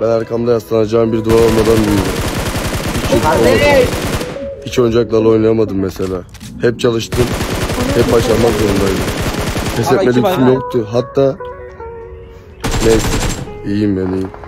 Ben arkamda yaslanacağım bir duvar olmadan büyüdüm. Hiç oyuncaklarla oynayamadım mesela. Hep çalıştım, hep başarmak zorundaydım. Pes etmedim, kim yoktu. Hatta neyse, iyiyim ben, iyiyim.